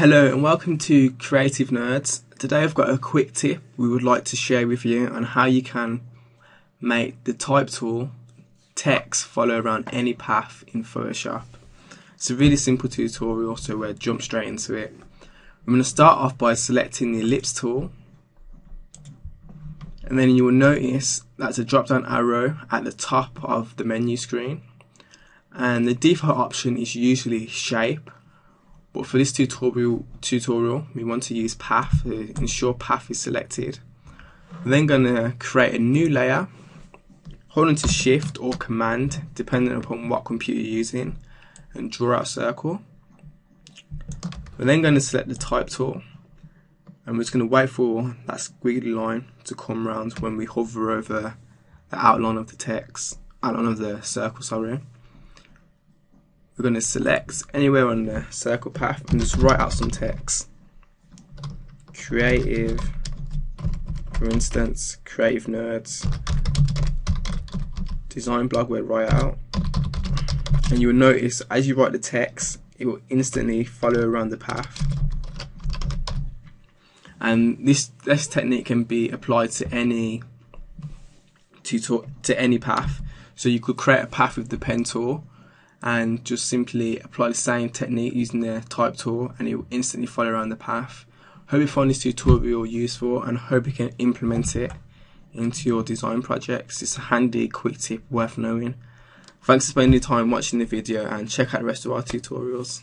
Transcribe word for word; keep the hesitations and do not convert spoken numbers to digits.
Hello and welcome to Creative Nerds. Today I've got a quick tip we would like to share with you on how you can make the type tool text follow around any path in Photoshop. It's a really simple tutorial, so we'll jump straight into it. I'm going to start off by selecting the ellipse tool, and then you will notice that's a drop down arrow at the top of the menu screen, and the default option is usually shape. But for this tutorial, tutorial, we want to use path, to ensure path is selected. I'm then going to create a new layer, holding to shift or command, depending upon what computer you're using, and draw out a circle. We're then going to select the type tool, and we're just going to wait for that squiggly line to come around when we hover over the outline of the text, outline of the circle, sorry. We're going to select anywhere on the circle path and just write out some text. Creative, for instance, Creative Nerds, design blog, we'll write out. And you'll notice as you write the text, it will instantly follow around the path. And this, this technique can be applied to any to, to any path. So you could create a path with the pen tool and just simply apply the same technique using the type tool, and it will instantly follow around the path. Hope you find this tutorial useful and hope you can implement it into your design projects. It's a handy quick tip worth knowing. Thanks for spending your time watching the video, and check out the rest of our tutorials.